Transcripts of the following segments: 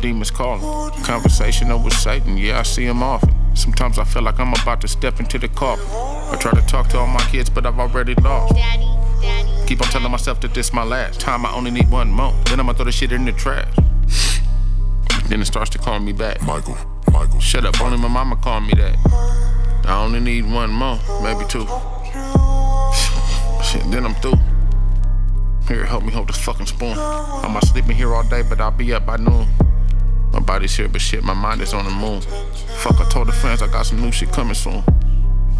Demons calling. Conversation over Satan, yeah, I see him often. Sometimes I feel like I'm about to step into the coffin. I try to talk to all my kids, but I've already lost. Keep on telling myself that this my last time, I only need one more. Then I'ma throw the shit in the trash. Then it starts to call me back. Michael. Shut up, only my mama called me that. I only need one more, maybe two. Shit, then I'm through. Here, help me hold this fucking spoon. I might sleep in here all day, but I'll be up by noon. My body's here, but shit, my mind is on the moon. Fuck, I told the friends I got some new shit coming soon.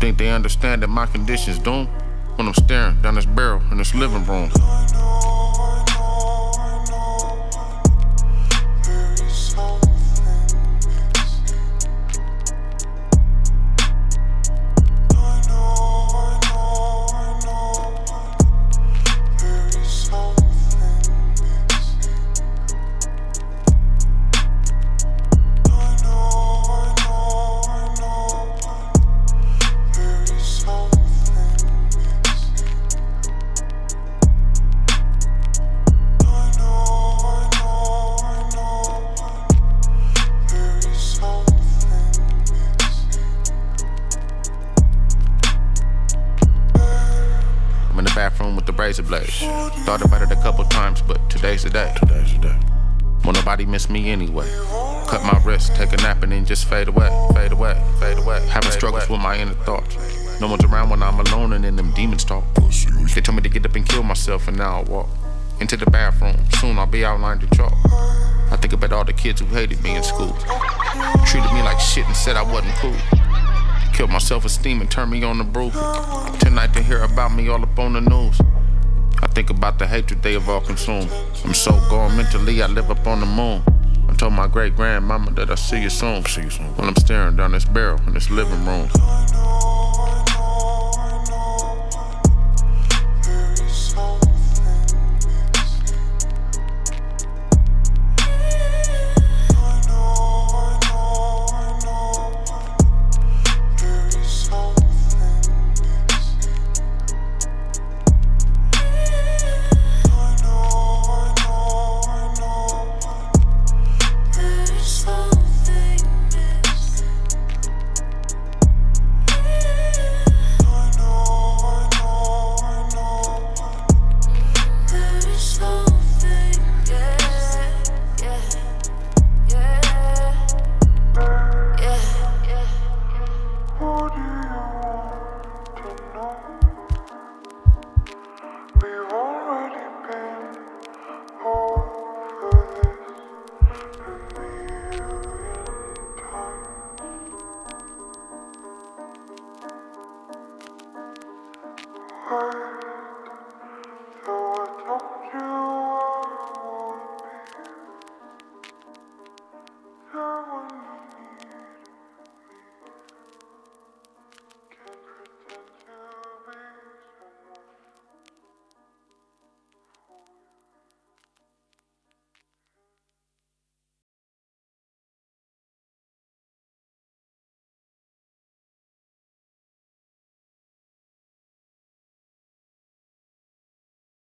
Think they understand that my condition's doomed? When I'm staring down this barrel in this living room. Bathroom with the razor blades. Thought about it a couple times, but today's the day. Won't nobody miss me anyway. Cut my wrist, take a nap, and then just fade away, fade away, fade away. Having struggles with my inner thoughts. No one's around when I'm alone, and then them demons talk. They told me to get up and kill myself, and now I walk into the bathroom. Soon I'll be outlined in chalk. I think about all the kids who hated me in school, treated me like shit and said I wasn't cool. Killed my self-esteem and turned me on the roof. Tonight they hear about me all up on the news. I think about the hatred they have all consumed. I'm so gone mentally, I live up on the moon. I told my great-grandmama that I'll see you soon. When I'm staring down this barrel in this living room.